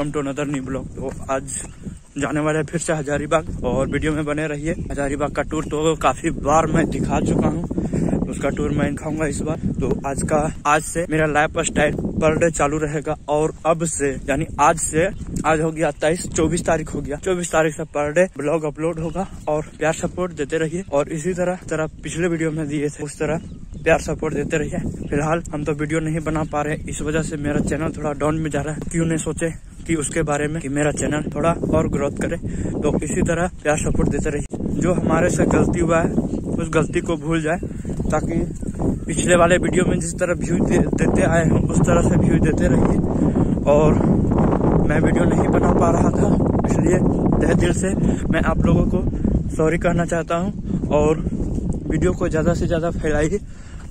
Welcome to another new blog. तो आज जाने वाला है फिर से हजारीबाग, और वीडियो में बने रहिए। हजारीबाग का टूर तो काफी बार मैं दिखा चुका हूँ, उसका टूर मैं दिखाऊंगा इस बार। तो आज से मेरा लाइफ स्टाइल पर डे चालू रहेगा, और अब से यानी आज हो गया 24 तारीख हो गया, 24 तारीख से पर डे ब्लॉग अपलोड होगा। और प्यार सपोर्ट देते रहिए, और इसी तरह पिछले वीडियो में दिए थे उस तरह प्यार सपोर्ट देते रहिए। फिलहाल हम तो वीडियो नहीं बना पा रहे, इस वजह से मेरा चैनल थोड़ा डाउन में जा रहा है। क्यों नहीं सोचे कि उसके बारे में कि मेरा चैनल थोड़ा और ग्रोथ करे। तो इसी तरह प्यार सपोर्ट देते रहिए। जो हमारे से गलती हुआ है उस गलती को भूल जाए, ताकि पिछले वाले वीडियो में जिस तरह व्यू देते आए हैं उस तरह से व्यू देते रहिए। और मैं वीडियो नहीं बना पा रहा था, इसलिए तहे दिल से मैं आप लोगों को सॉरी कहना चाहता हूँ। और वीडियो को ज़्यादा से ज़्यादा फैलाइए,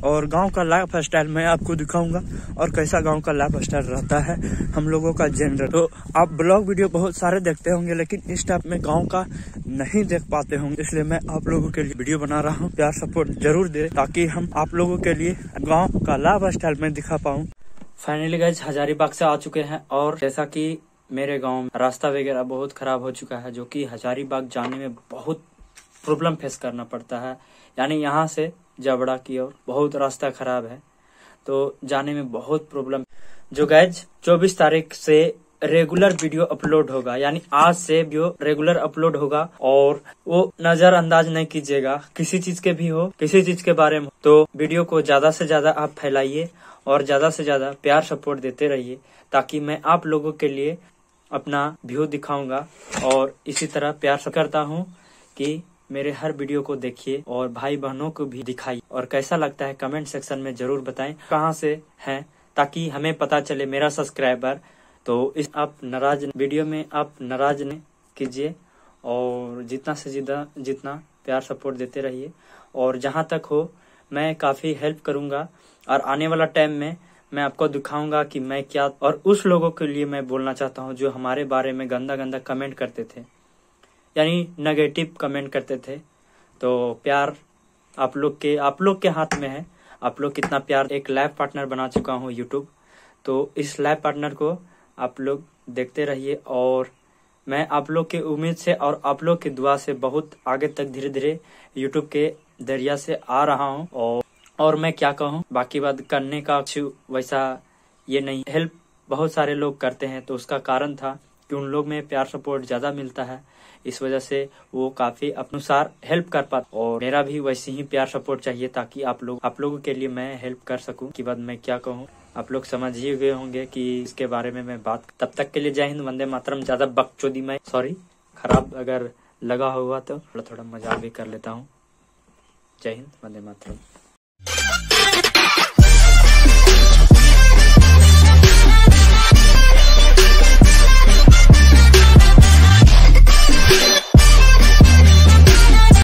और गांव का लाइफ स्टाइल मैं आपको दिखाऊंगा, और कैसा गांव का लाइफ स्टाइल रहता है हम लोगों का जनरल। तो आप ब्लॉग वीडियो बहुत सारे देखते होंगे, लेकिन इस टाइप में गांव का नहीं देख पाते होंगे, इसलिए मैं आप लोगों के लिए वीडियो बना रहा हूं। प्यार सपोर्ट जरूर दे, ताकि हम आप लोगों के लिए गाँव का लाइफ स्टाइल में दिखा पाऊँ। फाइनली गाइस हजारीबाग से आ चुके हैं, और जैसा की मेरे गाँव में रास्ता वगैरह बहुत खराब हो चुका है, जो की हजारीबाग जाने में बहुत प्रॉब्लम फेस करना पड़ता है। यानी यहाँ से जबड़ा की ओर बहुत रास्ता खराब है, तो जाने में बहुत प्रॉब्लम। जो गाइज 24 तारीख से रेगुलर वीडियो अपलोड होगा, यानी आज से वीडियो रेगुलर अपलोड होगा, और वो नजरअंदाज नहीं कीजिएगा, किसी चीज के भी हो, किसी चीज के बारे में। तो वीडियो को ज्यादा से ज्यादा आप फैलाइए, और ज्यादा से ज्यादा प्यार सपोर्ट देते रहिए, ताकि मैं आप लोगों के लिए अपना व्यू दिखाऊंगा। और इसी तरह प्यार करता हूँ कि मेरे हर वीडियो को देखिए, और भाई बहनों को भी दिखाइए, और कैसा लगता है कमेंट सेक्शन में जरूर बताएं कहाँ से हैं, ताकि हमें पता चले मेरा सब्सक्राइबर। तो इस आप नाराज वीडियो में आप नाराज न कीजिए, और जितना प्यार सपोर्ट देते रहिए। और जहाँ तक हो मैं काफ़ी हेल्प करूँगा, और आने वाला टाइम में मैं आपको दिखाऊंगा कि मैं क्या। और उस लोगों के लिए मैं बोलना चाहता हूँ जो हमारे बारे में गंदा कमेंट करते थे, यानी नेगेटिव कमेंट करते थे। तो प्यार आप लोग के हाथ में है। आप लोग कितना प्यार, एक लाइफ पार्टनर बना चुका हूँ यूट्यूब, तो इस लाइफ पार्टनर को आप लोग देखते रहिए। और मैं आप लोग के उम्मीद से और आप लोग की दुआ से बहुत आगे तक धीरे धीरे यूट्यूब के दरिया से आ रहा हूँ। और मैं क्या कहूँ, बाकी बात करने का वैसा ये नहीं। हेल्प बहुत सारे लोग करते हैं, तो उसका कारण था कि उन लोग में प्यार सपोर्ट ज़्यादा मिलता है, इस वजह से वो काफ़ी अनुसार हेल्प कर पाते। और मेरा भी वैसे ही प्यार सपोर्ट चाहिए, ताकि आप लोगों के लिए मैं हेल्प कर सकूं। के बाद मैं क्या कहूं, आप लोग समझ ही गए होंगे कि इसके बारे में मैं बात। तब तक के लिए जय हिंद, वंदे मातरम। ज़्यादा बकचोदी मैं सॉरी, खराब अगर लगा हुआ तो थोड़ा मजाक भी कर लेता हूँ। जय हिंद, वंदे मातरम।